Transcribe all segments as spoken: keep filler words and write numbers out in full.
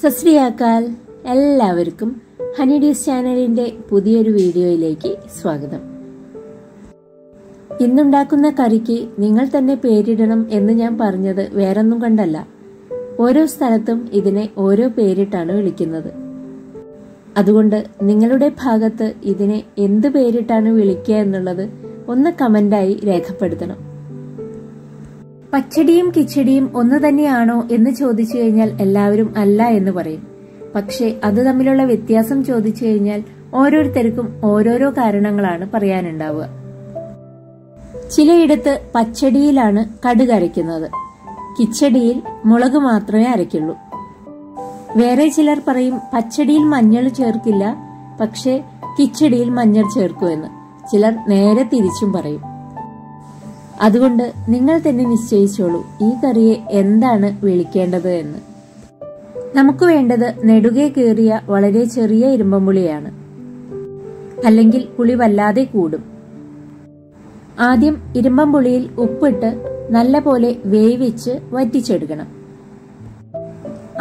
सत श्री अकाल എല്ലാവർക്കും ഹണി ഡീസ് ചാനലിന്റെ പുതിയൊരു വീഡിയോയിലേക്ക് സ്വാഗതം। ഇന്നുണ്ടാക്കുന്ന കറിക്ക് നിങ്ങൾ തന്നെ പേരിടണം എന്ന് ഞാൻ പറഞ്ഞു വേറൊന്നും കണ്ടല്ല, ഓരോ സ്ഥലത്തും ഇതിനെ ഓരോ പേരിട്ടാണ് വിളിക്കുന്നത്। അതുകൊണ്ട് നിങ്ങളുടെ ഭാഗത്തെ ഇതിനെ എന്ത് പേരിട്ടാണ് വിളിക്കുക എന്നുള്ളത് ഒന്ന് കമന്റായി രേഖപ്പെടുത്തണം। പച്ചടിയും കിച്ചടിയും ഒന്ന് തന്നെയാണോ എന്ന് ചോദിച്ചു കഴിഞ്ഞാൽ എല്ലാവരും അല്ല എന്ന് പറയും। പക്ഷേ അത് തമ്മിലുള്ള വ്യത്യാസം ചോദിച്ചു കഴിഞ്ഞാൽ ഓരോരുത്തർക്കും ഓരോരോ കാരണങ്ങളാണ് പറയാനുണ്ടാവുക। ചിലയിടത്ത് പച്ചടിയിലാണ് കടുക് അരയ്ക്കുന്നത്, കിച്ചടിയിൽ മുളക് മാത്രമേ അരയ്ക്കുള്ളൂ। വേറെ ചിലർ പറയും പച്ചടിയിൽ മഞ്ഞൾ ചേർക്കില്ല, പക്ഷേ കിച്ചടിയിൽ മഞ്ഞൾ ചേർക്കുമെന്ന്। ചിലർ നേരെ തിരിച്ചും പറയും। അതുകൊണ്ട് നിങ്ങൾ തന്നെ നിശ്ചയിച്ചോളൂ ഈ കറിയെ എന്താണ് വിളിക്കേണ്ടത് എന്ന്। നമുക്ക് വേണ്ടത് നെടുകെ കീറിയ വളരെ ചെറിയ ഇരുമ്പമ്പുളിയാണ്, അല്ലെങ്കിൽ പുളി വല്ലാതെ കൂടും। ആദ്യം ഇരുമ്പമ്പുളിയിൽ ഉപ്പിട്ട് നല്ലപോലെ വേവിച്ച് വറ്റിച്ചെടുക്കണം।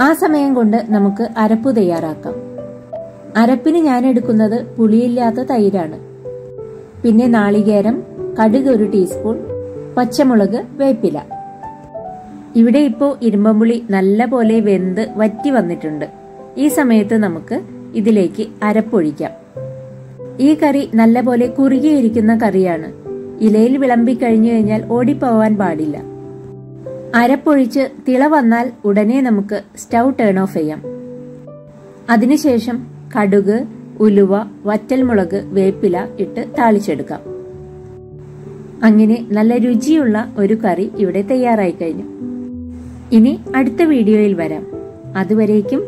ആ സമയം കൊണ്ട് നമുക്ക് അരപ്പ് തയ്യാറാക്കാം। അരപ്പിന് ഞാൻ എടുക്കുന്നത് പുളിയില്ലാത്ത തൈരാണ്, പിന്നെ നാളികേരം, കടുക് ഒരു ടീസ്പൂൺ, പച്ചമുളക്, വേപ്പില। ഇവിടെ ഇപ്പോൾ ഇരുമ്പമ്പുളി നല്ലപോലെ വെന്ത് വറ്റി വന്നിട്ടുണ്ട്। ഈ സമയത്ത് നമുക്ക് ഇതിലേക്ക് അരപ്പൊഴിക്കാം। ഈ കറി നല്ലപോലെ കുറുകിയിരിക്കുന്ന കറിയാണ്, ഇലയിൽ വിളമ്പി കഴിഞ്ഞു കഴിഞ്ഞാൽ ഓടിപ്പോവാൻ പാടില്ല। അരപ്പൊഴിച്ച് തിള വന്നാൽ ഉടനെ നമുക്ക് സ്റ്റൗ ടേൺ ഓഫ് ചെയ്യാം। അതിനുശേഷം കടുക്, ഉലുവ, വറ്റൽമുളക്, വേപ്പില ഇട്ട് താളിച്ചെടുക്കാം। അങ്ങനെ നല്ല രുചിയുള്ള ഒരു കറി ഇവിടെ തയ്യാറായി കഴിഞ്ഞു। ഇനി അടുത്ത വീഡിയോയിൽ വരാം, അതുവരേക്കും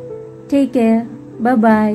ടേക്ക് കെയർ, ബൈ ബൈ।